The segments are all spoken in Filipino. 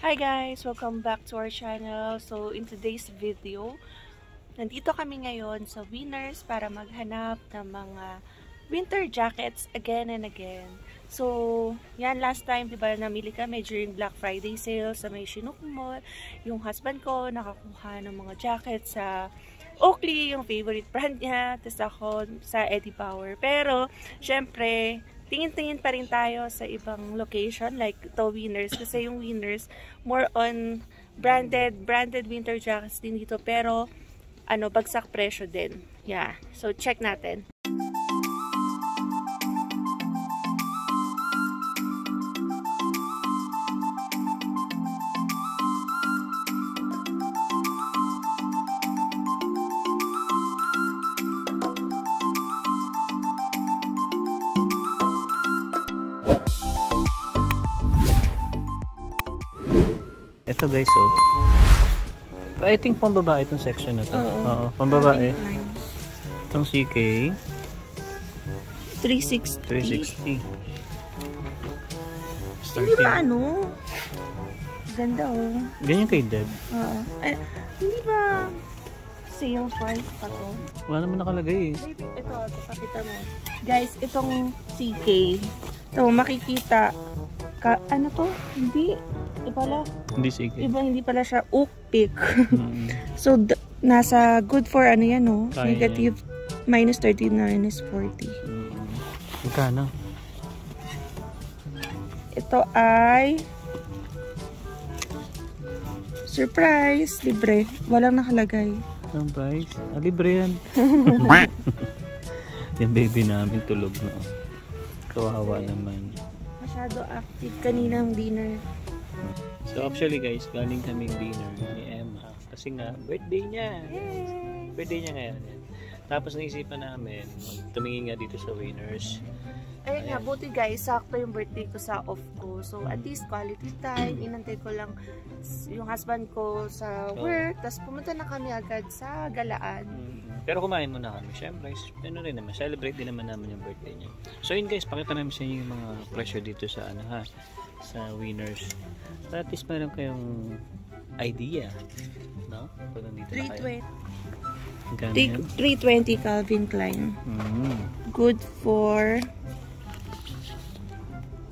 Hi guys! Welcome back to our channel. So, in today's video, nandito kami ngayon sa Winners para maghanap ng mga winter jackets again and again. So, yan last time, diba, namili kami during Black Friday sale sa may Chinook Mall. Yung husband ko nakakuha ng mga jackets sa Oakley, yung favorite brand niya. Tapos ako sa Eddie Bauer. Pero, syempre, tingin-tingin pa rin tayo sa ibang location like the Winners kasi yung Winners more on branded winter jackets din dito pero ano bagsak presyo din. Yeah. So check natin. Ito guys, so I think pambabae itong section na to. Oo, pambabae. Itong CK 360. Hindi ba ano? Ganda oh. Ganyan kay Dad? Oo. Hindi ba sale price pa to? Wala naman nakalagay eh. Ito, pakita mo. Guys, itong CK. Ito, makikita. Ano to? Hindi. Pala, hindi sige. Iba hindi pala siya Oakpick. So nasa good for ano yan no? Negative -30 -40. Magkano? Ito ay surprise, libre. Walang nakalagay. Surprise? Ah, libre yan. Yung baby namin tulog na. Kawawa naman. Masyado active kaninang dinner. So actually guys, galing kaming dinner ni Emma kasi nga birthday niya. Yay! Birthday niya ngayon. Tapos naisipan namin, tumingin nga dito sa Winners. Ayun nga, buti guys, sakto yung birthday ko sa off ko. So at least quality time, inantay ko lang yung husband ko sa work. Tapos pumunta na kami agad sa galaan. Pero kumain muna kami, syempre. Ano rin naman, celebrate din naman namin yung birthday niya. So yun guys, pakita namin sa inyo yung mga pressure dito sa ano ha. Sa Winners. At least meron kayong idea, no? Kung nandito na kayo. 320 Calvin Klein. Good for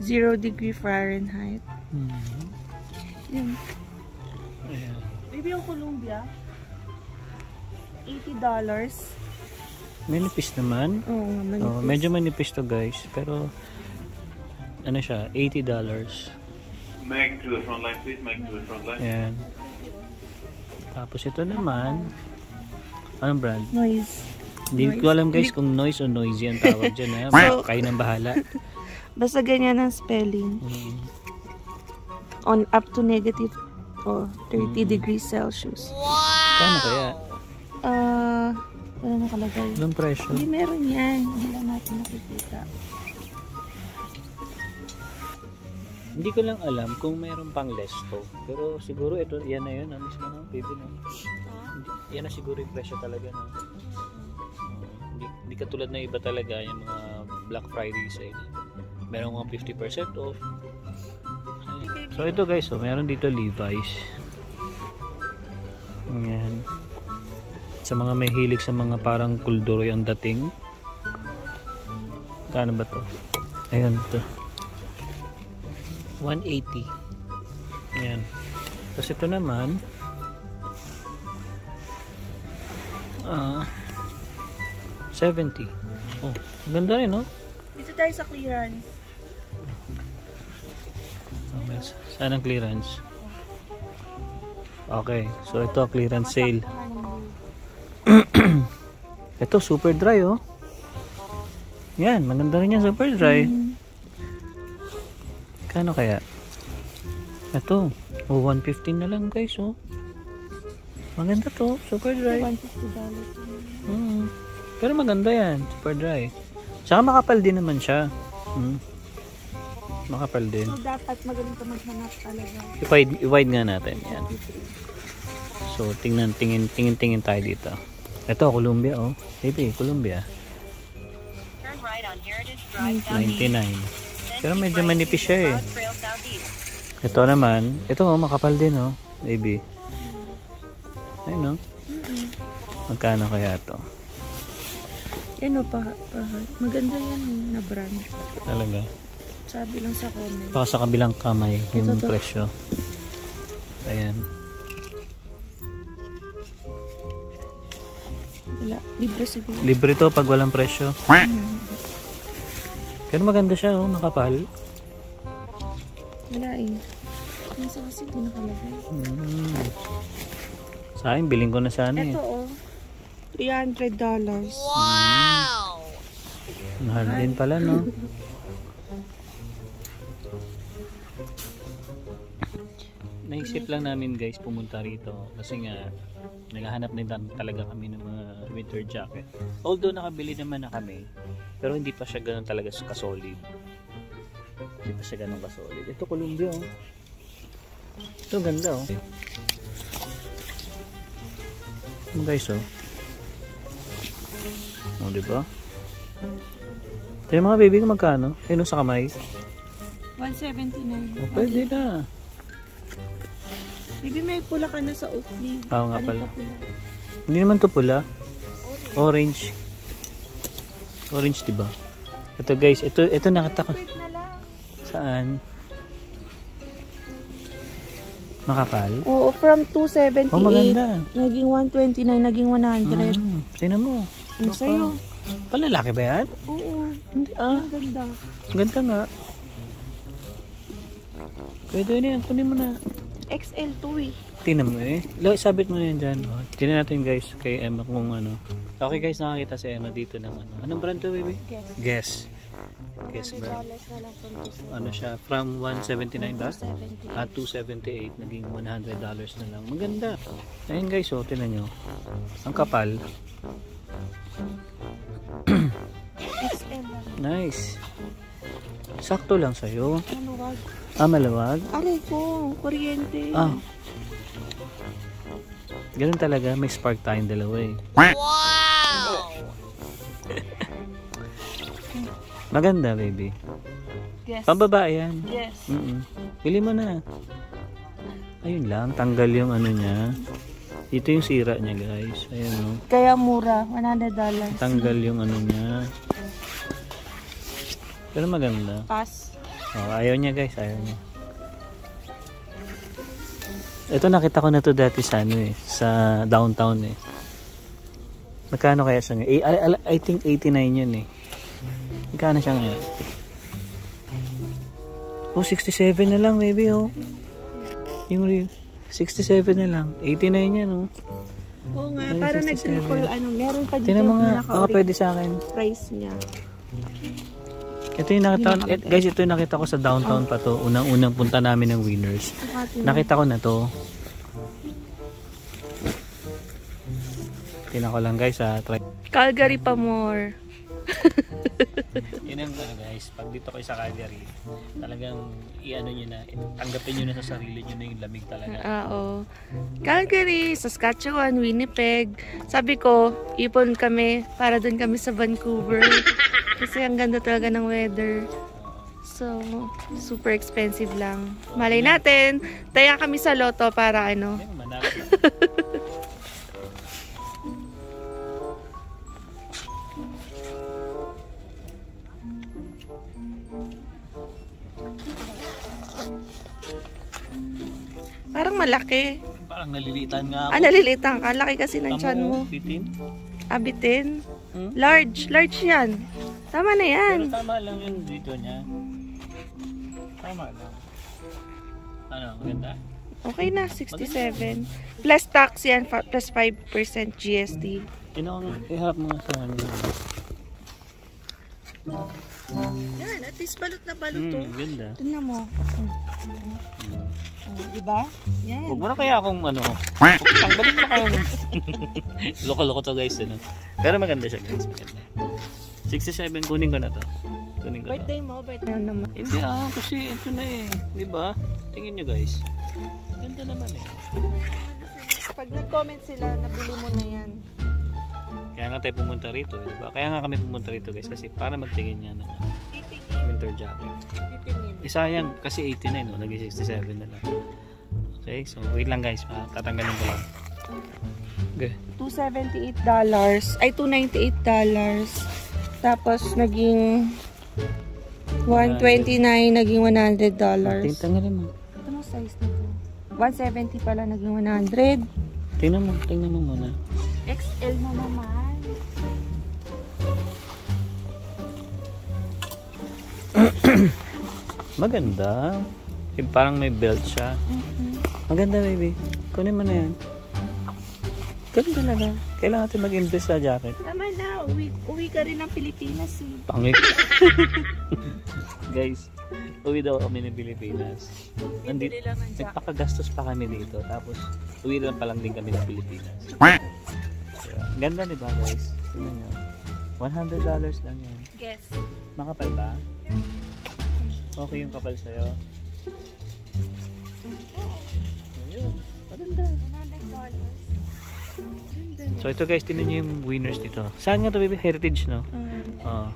0°F. Maybe yung Columbia, $80. Manipis naman. Oo, manipis. Oh, medyo manipis to guys, pero ano siya, $80. Mag to the front line please, mag to the front line. Ayan. Tapos ito naman, anong brand? Noise. Hindi ko alam guys kung noise o noisy ang tawag dyan ha. So, kayo nang bahala. Basta ganyan ang spelling. On up to negative 30°C. Wow! Kano kaya? Wala nakalagay. Anong presyo? Hindi meron yan. Hindi lang natin nakikita. Hindi ko lang alam kung mayroon pang less to. Pero siguro ito, yan na yun. Mismo ng baby na. Yan na siguro yung presyo talaga. No? Hindi katulad na iba talaga yung mga Black Friday sale. Meron mga 50% off. Ayan. So ito guys, so, meron dito Levi's. Ayan. Sa mga may hilig sa mga parang kulduro yung dating. Kano ba to? Ayan ito. 180. Ayan. Tapos ito naman $70. Oh, ganda rin, no? Dito tayo sa clearance. Saan ang clearance? Okay. So, ito clearance sale. Ito, Superdry, oh. Yan, maganda rin yan, Superdry. Kano kaya? Ito. Oh, $115 na lang guys. Oh. Maganda to. Superdry. $150. Pero maganda yan. Superdry. Tsaka makapal din naman siya. Makapal din. So dapat magaling ka maghanap talaga. I-wide nga natin. Yan. So tingin tayo dito. Ito, Columbia. Oh. Baby, Columbia. Turn right on Heritage Drive. $99. Pero medyo manipis siya eh. Ito naman, ito makapal din oh, baby. Ayun oh. Magkano kaya ito? Yan oh, maganda yan na brand. Talaga? Sabi lang sa comment. Baka sa kabilang kamay yung ito, presyo. Ayan. Wala, libre siguro. Libre to pag walang presyo. Pero maganda siya oh, makapal. Wala eh. Nasa kasi hindi nakalagay. Sa akin, biling ko na sana eh. Ito oh, $300. Wow! Mahal din pala no? Naisip lang namin guys pumunta rito kasi nga naghahanap din talaga kami ng mga winter jacket. Although nakabili naman na kami, pero hindi pa siya ganoon talaga kasolid. Hindi pa siya ganoon kasolid. Ito Columbia oh. Ito ganda oh. Ano guys oh. Oh diba? Ito yung mga baby ko magkano? Ayun sa kamay? 179. Oh, pwede na. Baby, may pula ka na sa Oakley. Oo nga pala. Hindi naman to pula. Orange. Orange, diba? Ito guys, ito nakataka. Saan? Makapal? Oo, from 278. Oh, maganda. Naging 129, naging 100. Tignan mo. Ano sa'yo? Palalaki ba yan? Oo. Hindi, ganda. Ganda nga. Pwede na yan. Kunin mo na. XL2 eh. Tingnan mo eh. Sabit mo na yan dyan. Oh, tingnan natin guys kay Emma kung ano. Okay guys, nakakita si Emma dito ng ano. Anong brand to baby? Guess. Guess brand. Ano siya? From $179 ba? At $278 naging $100 na lang. Maganda. Ayun guys oh, tingnan nyo. Ang kapal. Nice. Sakto lang sa'yo. Ah, malawag? Aray ko, kuryente. Ah. Ganun talaga, may spark tayong dalawa eh. Wow! Maganda, baby. Yes. Pambabae yan. Yes. Pili mo na. Ayun lang, tanggal yung ano niya. Ito yung sira niya, guys. Ayun o. Kaya mura, $100. Tanggal yung ano niya. Pero maganda. Pass. Oh, ayaw niya guys, ayaw niya. Ito nakita ko na to dati sa ano eh, sa downtown eh. Magkano kaya siya ngayon? I think 89 yun eh. Magkano siya ngayon? Oh, 67 na lang maybe oh. Yung 67 na lang. 89 yan oh. Oo nga, ay, parang nag-triple ano, meron pa dito. Tingnan mo nga, baka pwede sa akin. Price niya. Ito yung nakita, guys, ito yung nakita ko sa downtown pa to. Unang-unang punta namin ng Winners. Nakita ko na to. Tingnan ko lang guys ha. Try. Calgary pa more. Yun ang guys, pag dito kayo sa Calgary, talagang i-ano nyo na, tanggapin nyo na sa sarili nyo na yung lamig talaga. Oo. Calgary, Saskatchewan, Winnipeg. Sabi ko, ipon kami para dun kami sa Vancouver. Kasi ang ganda talaga ng weather. So, super expensive lang. Malay natin, taya kami sa loto para ano. Parang malaki. Parang nalilitan nga ako. Ah, nalilitan ka. Laki kasi ng tiyan mo. Abitin? Large. Large yan. Tama na yan. Pero tama lang yun dito niya. Tama lang. Ano, maganda? Okay na, 67. Plus tax yan, plus 5% GST. Ihap mo nga sa hangin. Yan, at least balot na balot to. Ganda. Tignan mo. Diba? Yan. Huwag mo na kaya akong ano. Tanggalin mo kayo. Loko-loko to guys. Ano? Pero maganda siya guys. Maganda. 67, kunin ko na to. Kunin ko birthday to. Mo, birthday mo naman. Hindi kasi ito na eh. Diba? Tingin nyo guys. Ganda naman eh. Pag nag-comment sila, nabili mo na yan. Kaya nga tayo pumunta rito. Diba? Kaya nga kami pumunta rito guys. Kasi para magtingin nga na. winter jacket. Eh, sayang kasi 89, no? Naging 67 na lang. Okay, so wait lang guys, tatanggalin ko lang. Okay. $298, tapos naging $129, naging $100. Tingnan mo. Ito mo size nito. 170 pala, naging 100. Tingnan mo muna. XL mo naman. Maganda. Eh, parang may belt siya. Maganda, baby. Kunin mo na yan. Ganun talaga. Kailangan natin mag-invest sa jacket. Tama na. Uwi ka rin ng Pilipinas eh. Pangit. Guys, uwi daw kami ng Pilipinas. Nagpakagastos pa kami dito. Tapos, uwi lang pa lang din kami ng Pilipinas. Ganda diba guys? $100 lang yan. Guess. Makapal ba? Okay yung kapal sa'yo. Ayun. Maganda. $100. So ito guys, tinan nyo yung winners dito. Saan nga ito baby? Heritage, no? Oo.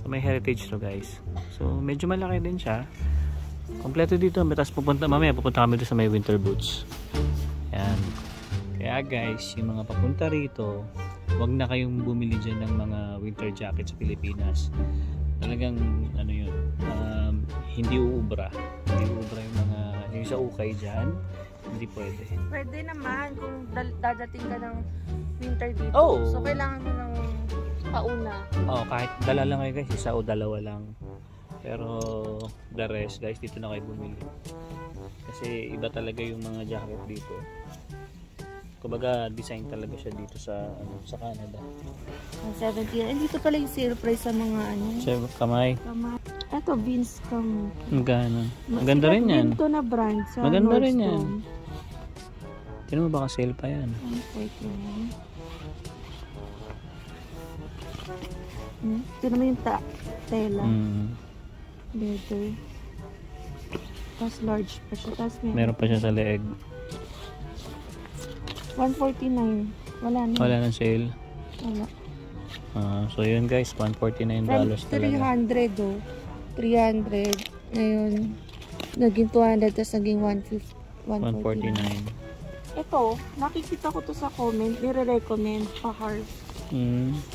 So may Heritage to guys. So medyo malaki din siya. Kompleto dito. Tapos pupunta, mamaya pupunta kami dito sa may winter boots. Ayan. Kaya guys, yung mga papunta rito, huwag na kayong bumili dyan ng mga winter jackets sa Pilipinas. Talagang ano yun, hindi uubra. Hindi uubra yung mga, yung sa ukay dyan. Hindi pwede. Pwede naman kung dadating ka ng winter dito. Oh. So, kailangan mo ng pauna. Oo, oh, kahit dala lang kayo guys. Isa o dalawa lang. Pero, the rest guys, dito na kayo bumili. Kasi, iba talaga yung mga jacket dito. Kumbaga, design talaga siya dito sa Canada. $70. And dito pala yung surprise sa mga ano. Kamay. Eto, Vince Cam. Maganda rin yan. Dito na brand sa maganda North rin yan. Tinan mo baka sale pa yan. Tinan mo yung tela. Better. Tapos large pa siya. Tapos meron pa siya sa leeg. $149. Wala na. Wala na sale. Wala. So yun guys, $149 talaga. $300 oh. $300. Ngayon, naging $200 tapos naging $149. Ito, nakikita ko to sa comment. Nire-recommend Pahar.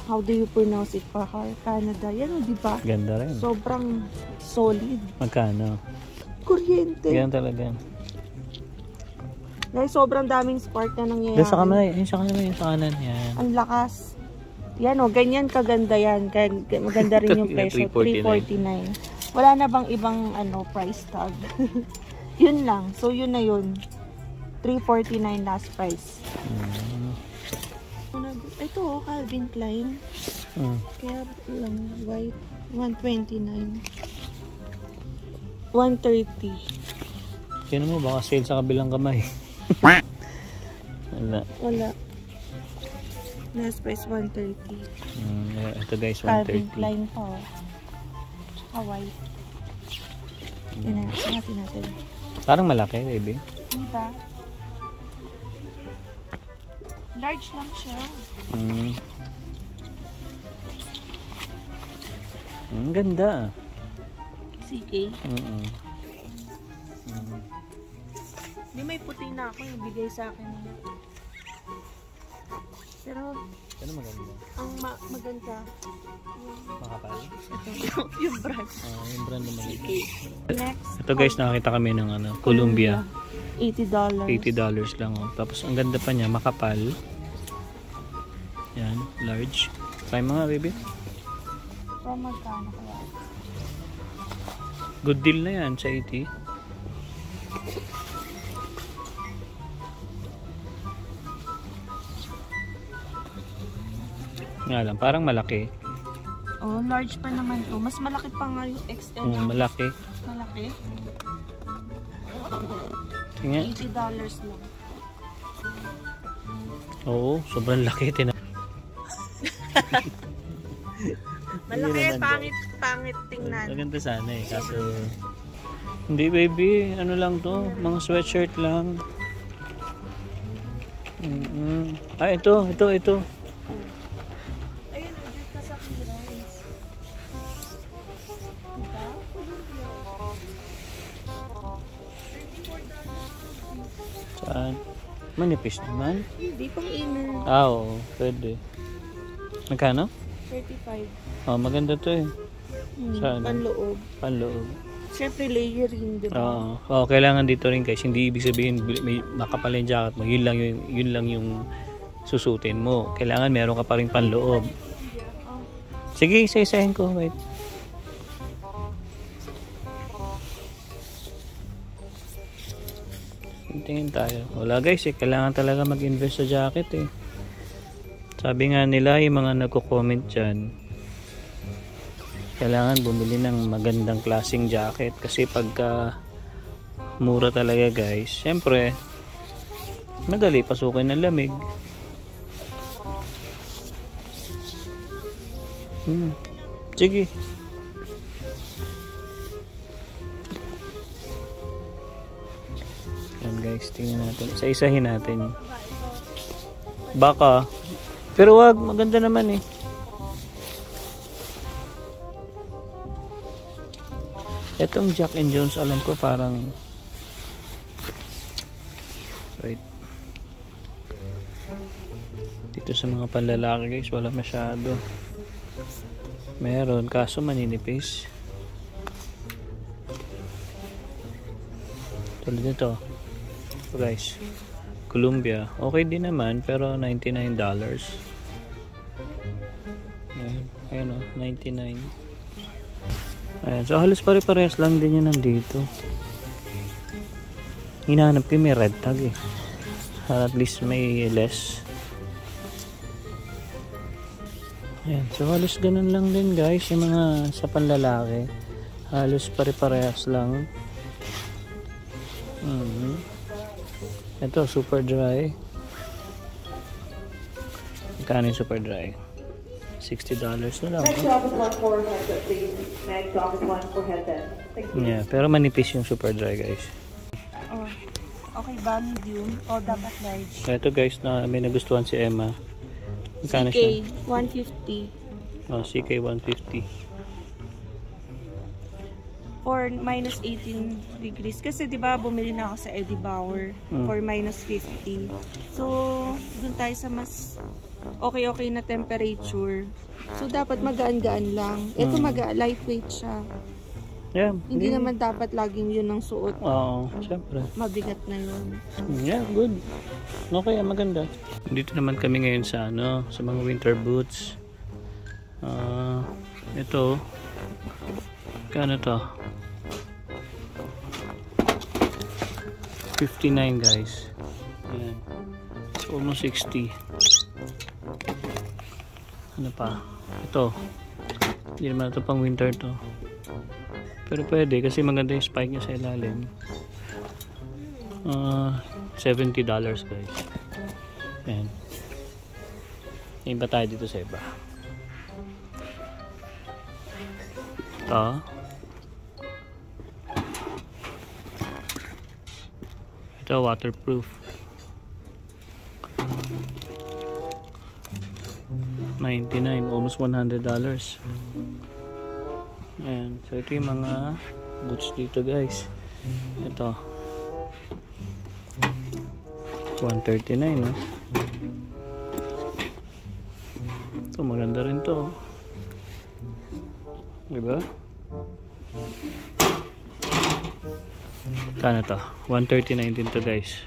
How do you pronounce it? Pahar, Canada. Yan o, diba? Ganda rin. Sobrang solid. Magkano? Kuryente. Ganyan talaga. Guys, sobrang daming spark na nangyayari. Sa kamay. Ayun sa kamay. Ayun sa kanan. Yan. Ang lakas. Yan o, ganyan kaganda yan. Maganda rin yung presyo. $349. Wala na bang ibang ano price tag? Yun lang. So, yun na yun. $349 last price. Ito o, Calvin Klein. Kaya lang, white. $129. $130. Kaya mo, baka sale sa kabilang kamay. Wala. Last price, $130. Ito guys, $130. Calvin Klein po. Hawaii. Hanapin natin. Parang malaki, baby. Diba? Large lang siya. Ang ganda. Sige. Hindi, may puti na ako yung bigay sa akin. Pero, ano maganda? Ang maganda. Makapal? Ito. Yung brand. Yung brand naman. Okay. Next. Ito guys, nakakita kami ng ano, Columbia. $80. $80 lang. Oh. Tapos, ang ganda pa niya. Makapal. Yan. Large. Try mo nga, baby. Pero magkano kaya? Good deal na yan sa $80. Nga lang, parang malaki. Oh, large pa naman to. Mas malaki pa nga yung XL. Malaki. Malaki. Tingnan. $80 lang. Oo, sobrang laki. Malaki, pangit tingnan. Maganda sana eh. Kaso, hindi baby, ano lang to. Mga sweatshirt lang. Ah, ito. Saan? Manipis naman. Hindi pang inner. Ah, oo. Pwede. Magkano? 35. Oh, maganda to eh. Saan? Panloob. Panloob. Siyempre layering, diba? Oo. Oh, kailangan dito rin guys. Hindi ibig sabihin may makapal yung jacket mo. Yun lang yung susutin mo. Kailangan meron ka pa rin panloob. Sige, isa-isahin ko. Wait. Tingin tayo. Wala guys eh. Kailangan talaga mag-invest sa jacket eh. Sabi nga nila yung mga nagko-comment dyan, kailangan bumili ng magandang klaseng jacket. Kasi pagka mura talaga guys, syempre madali pasukin ng lamig. Sige. Yan guys, tingnan natin. Isa-isahin natin. Baka. Pero wag, maganda naman eh. Itong Jack and Jones, alam ko parang... Right. Dito sa mga panlalaki guys, wala masyado. Meron, kaso maninipis. Tulad nito guys, Columbia, okay din naman, pero $99. Ayan o, $99. Ayan, so halos pare-parehas lang din yun nandito. Hinahanap ko may red tag eh, at least may less. Ayan, so halos ganun lang din guys yung mga sa panlalaki, halos pare-parehas lang. Ito Superdry. Magkano yung Superdry? $60 na lang. Yeah, pero manipis yung Superdry guys. Oh, okay ba medium o dapat large? Ito guys, na may nagustuhan si Emma. Magkano siya? $150. Oh, CK 150. For -18 degrees. Kasi diba bumili na ako sa Eddie Bauer for -15. So, dun tayo sa mas okay na temperature. So, dapat magaan-gaan lang. Ito lightweight siya. Yeah. Hindi naman dapat laging yun ang suot. Oo, syempre. Mabigat na yun. Yeah, good. Okay, maganda. Dito naman kami ngayon sa sa mga winter boots. Ito. Kano to? 59 guys. Ayan. So, almost 60. Ano pa? Ito. Hindi naman ito pang winter to. Pero pwede kasi maganda yung spike niya sa ilalim. $70 guys. Ayan. Iba tayo dito sa iba. Ito. Ito waterproof. $99. Almost $100. Ayan, so ito yung mga boots dito guys. Ito $139 eh. Ito maganda rin to, diba? Kano to? $139 din to guys.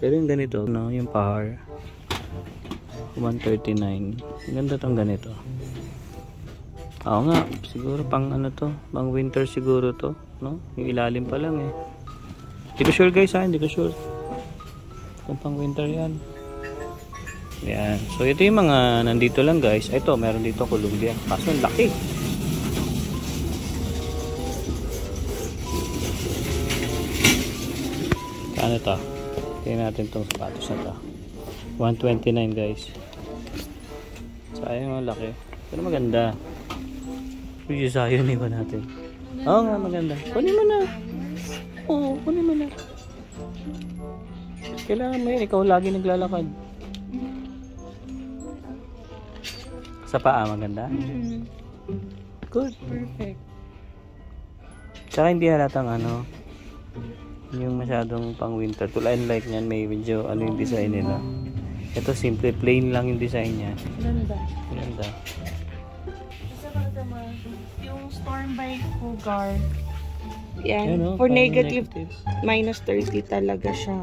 Pero yung ganito, yung power $139. Ganda tong ganito. Oo nga, siguro pang to, pang winter siguro to, no? Yung ilalim pa lang eh. Hindi ko sure guys ha, hindi ko sure kung pang winter yan. Yan, so ito yung mga nandito lang guys. Ito, meron dito Columbia, kaso ang laki. Ano to? Tingnan natin tong sapatos na to. $129 guys. Sayang ang laki, pero maganda. Isayo na iba natin. Oo nga, maganda. Kunin mo na. Oo, kunin mo na. Kailangan mo yun. Ikaw lagi naglalakad. Sa paa, maganda? Good. Perfect. Tsaka hindi halatang yung masyadong pang winter. Tulad and like niyan, may video ano yung design nila. Ito simple plain lang yung design niya. Ganda. Ganda. Yung Storm by Cougar. Yan, no, for negative -30 talaga siya.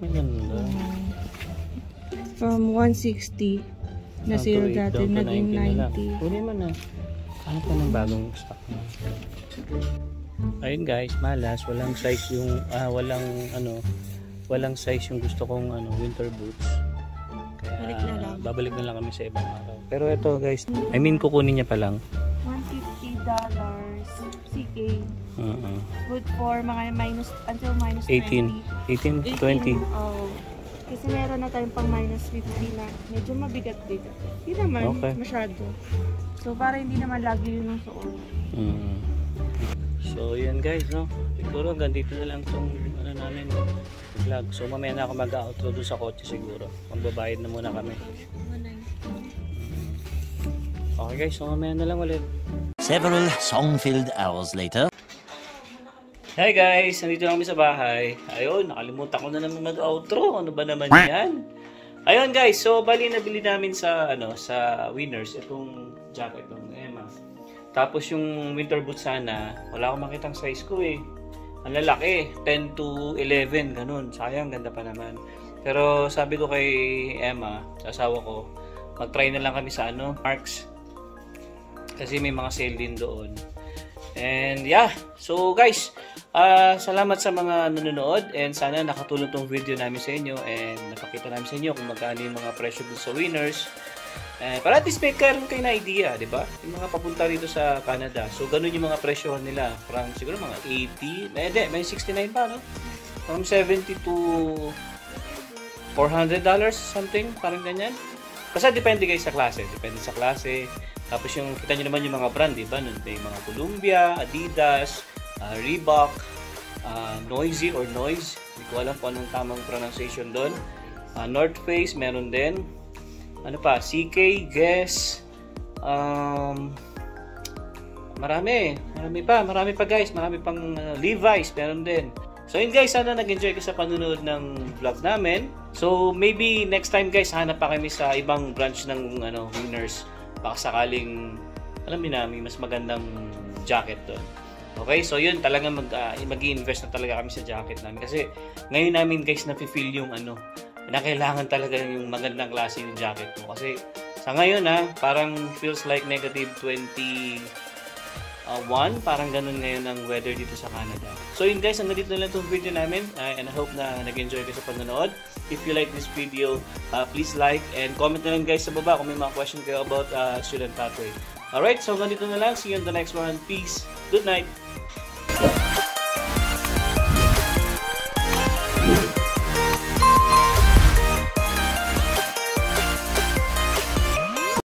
Maganda. From 160 na zero dati naging 90. Kunin mo na. Ano pa ng bagong stock? Ayun guys, malas, walang size yung walang size yung gusto kong winter boots. Kaya babalik na lang kami sa ibang araw. Pero ito guys, kukunin niya pa lang. $150 CK. Good for mga -18, 20. Oh. Kasi meron na tayong pang -50 na medyo mabigat-bigat. Hindi naman masyado. So para hindi naman lagi yun ang suot. So yan guys, no. Siguro ganito na lang tong namin vlog. So mamaya na ako mag-outro doon sa kotse siguro. Pambabayad na muna kami. Okay guys, so mamaya na lang ulit. Several song-filled hours later. Hi guys! Nandito na kami sa bahay. Ayun, nakalimutan ko na naman mag-outro. Ano ba naman yan? Ayun guys, so bali nabili namin sa sa Winners itong jacket ng Emma. Tapos yung winter boots sana, wala akong makitang size ko eh. Ang lalaki, 10 to 11, ganun. Sayang, ganda pa naman. Pero sabi ko kay Emma, sa asawa ko, mag-try na lang kami sa Marks. Kasi may mga sale din doon. And yeah, so guys, salamat sa mga nanonood and sana nakatulong tong video namin sa inyo and nakakita namin sa inyo kung magkano yung mga presyo dun sa Winners. Para at least may karoon kayo na idea, di ba? Yung mga papunta rito sa Canada. So ganun yung mga presyo nila. Parang siguro mga 80, may 69 pa, no? From 70 to $400 something, parang ganyan. Kasi depende guys sa klase, depende sa klase. Tapos yung kita nyo naman yung mga brand, diba? May mga Columbia, Adidas, Reebok, Noisy or Noise. Hindi ko alam kung anong tamang pronunciation doon. North Face, meron din. Ano pa? CK, Guess. Marami. Marami pa guys. Marami pang Levi's, meron din. So yun guys, sana nag-enjoy ko sa panunood ng vlog namin. So maybe next time guys, hanap pa kami sa ibang branch ng Winners. Baka sakaling alam niyo na may mas magandang jacket doon. Okay, so yun talaga mag-i-invest na talaga kami sa jacket namin kasi ngayon namin guys nafi-feel yung na kailangan talaga yung magandang klase ng jacket mo kasi sa ngayon parang feels like -21, parang ganun ngayon ang weather dito sa Canada. So yun guys, nandito na lang itong video namin and I hope na nag-enjoy kayo sa panonood. If you like this video, please like and comment na lang guys sa baba kung may mga question kayo about student pathway. Alright, so ganito na lang. See you on the next one. Peace. Good night.